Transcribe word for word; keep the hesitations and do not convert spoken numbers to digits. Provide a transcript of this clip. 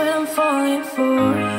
what I'm falling for.